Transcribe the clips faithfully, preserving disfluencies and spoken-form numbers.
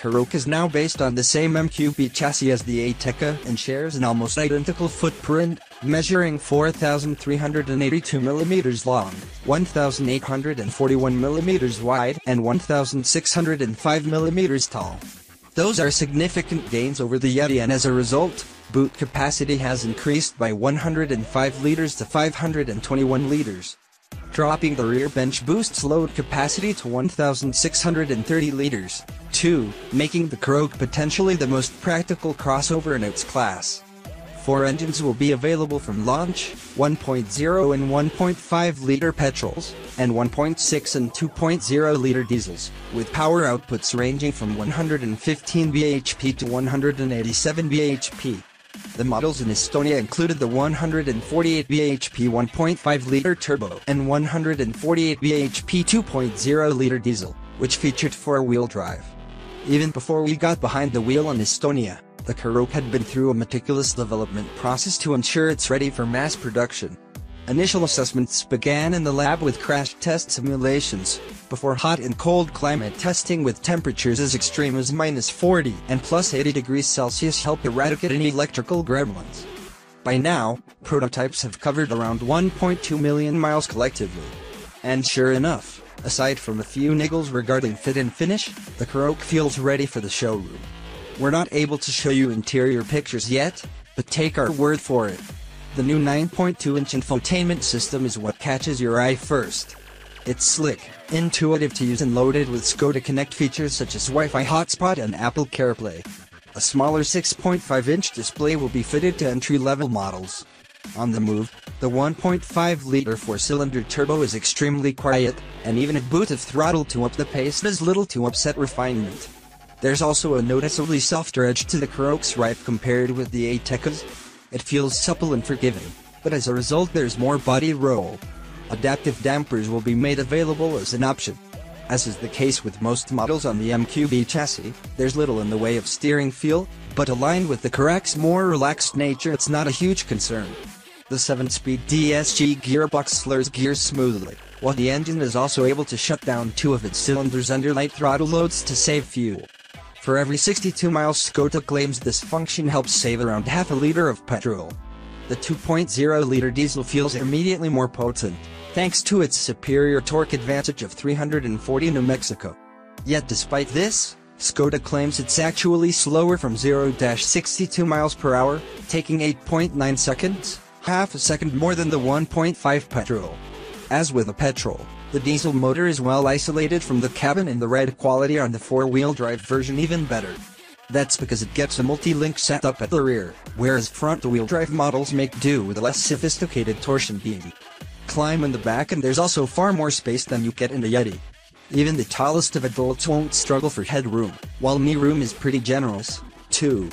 Karoq is now based on the same M Q B chassis as the Ateca and shares an almost identical footprint, measuring four thousand three hundred eighty-two millimeters long, one thousand eight hundred forty-one millimeters wide, and one thousand six hundred five millimeters tall. Those are significant gains over the Yeti, and as a result, boot capacity has increased by one hundred five liters to five hundred twenty-one liters. Dropping the rear bench boosts load capacity to one thousand six hundred thirty liters, too, making the Karoq potentially the most practical crossover in its class. Four engines will be available from launch, one point oh and one point five liter petrols, and one point six and two point oh liter diesels, with power outputs ranging from one hundred fifteen b h p to one hundred eighty-seven b h p. The models in Estonia included the one hundred forty-eight b h p one point five liter turbo and one hundred forty-eight b h p two point oh liter diesel, which featured four-wheel drive. Even before we got behind the wheel in Estonia, the Karoq had been through a meticulous development process to ensure it's ready for mass production. Initial assessments began in the lab with crash test simulations, before hot and cold climate testing with temperatures as extreme as minus forty and plus eighty degrees Celsius helped eradicate any electrical gremlins. By now, prototypes have covered around one point two million miles collectively. And sure enough, aside from a few niggles regarding fit and finish, the Karoq feels ready for the showroom. We're not able to show you interior pictures yet, but take our word for it. The new nine point two inch infotainment system is what catches your eye first. It's slick, intuitive to use and loaded with Skoda Connect features such as Wi-Fi hotspot and Apple CarPlay. A smaller six point five inch display will be fitted to entry-level models. On the move, the one point five liter four-cylinder turbo is extremely quiet, and even a boot of throttle to up the pace does little to upset refinement. There's also a noticeably softer edge to the Karoq's ride compared with the Ateca's. It feels supple and forgiving, but as a result there's more body roll. Adaptive dampers will be made available as an option. As is the case with most models on the M Q B chassis, there's little in the way of steering feel, but aligned with the Karoq's more relaxed nature it's not a huge concern. The seven-speed D S G gearbox slurs gears smoothly, while the engine is also able to shut down two of its cylinders under light throttle loads to save fuel. For every sixty-two miles, Skoda claims this function helps save around half a liter of petrol. The two point oh liter diesel feels immediately more potent, thanks to its superior torque advantage of three hundred forty newton meters. Yet despite this, Skoda claims it's actually slower from zero to sixty-two miles per hour, taking eight point nine seconds, half a second more than the one point five petrol. As with a petrol, the diesel motor is well isolated from the cabin, and the ride quality on the four-wheel drive version even better. That's because it gets a multi-link setup at the rear, whereas front-wheel drive models make do with a less sophisticated torsion beam. Climb in the back and there's also far more space than you get in the Yeti. Even the tallest of adults won't struggle for headroom, while knee room is pretty generous, too.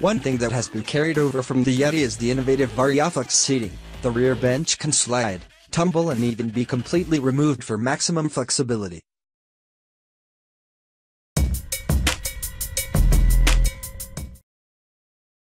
One thing that has been carried over from the Yeti is the innovative Varioflex seating. The rear bench can slide, tumble and even be completely removed for maximum flexibility.